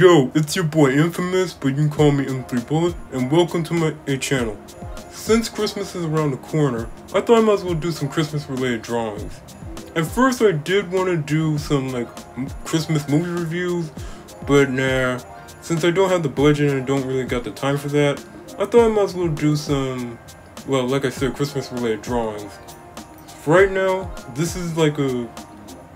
Yo, it's your boy Infamous, but you can call me M3Bullet, and welcome to my channel. Since Christmas is around the corner, I thought I might as well do some Christmas related drawings. At first I did want to do some like Christmas movie reviews, but nah, since I don't have the budget and I don't really got the time for that, I thought I might as well do some, well, like I said, Christmas related drawings. For right now, this is like a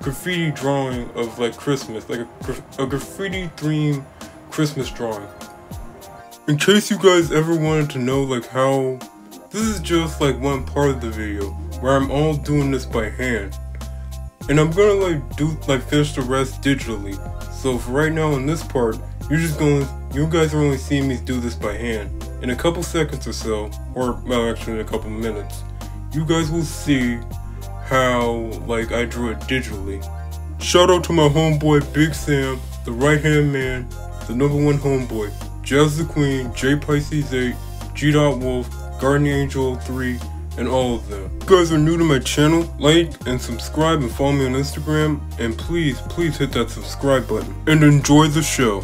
graffiti drawing of like Christmas, like a graffiti themed Christmas drawing. In case you guys ever wanted to know like how, this is just like one part of the video where I'm all doing this by hand. And I'm gonna finish the rest digitally. So for right now in this part, you guys are only seeing me do this by hand. In a couple seconds or so, or well actually in a couple minutes, you guys will see how like I drew it digitally. Shout out to my homeboy Big Sam, the right hand man, the #1 homeboy, Jazz the Queen, J Pisces 8, G. Wolf, Guardian Angel 3, and all of them. If you guys are new to my channel, like and subscribe and follow me on Instagram, and please, please hit that subscribe button and enjoy the show.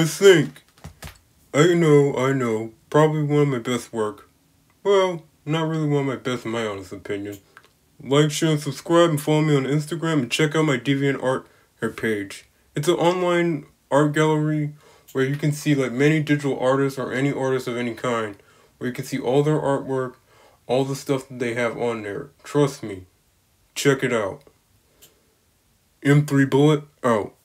guys think? I know, probably one of my best work. Well, not really one of my best in my honest opinion. Like, share, and subscribe, and follow me on Instagram, and check out my DeviantArt page. It's an online art gallery where you can see like many digital artists or any artists of any kind, where you can see all their artwork, all the stuff that they have on there. Trust me, check it out. M3Bullet out.